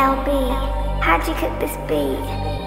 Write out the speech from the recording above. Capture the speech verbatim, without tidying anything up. L B, how'd you cook this beat?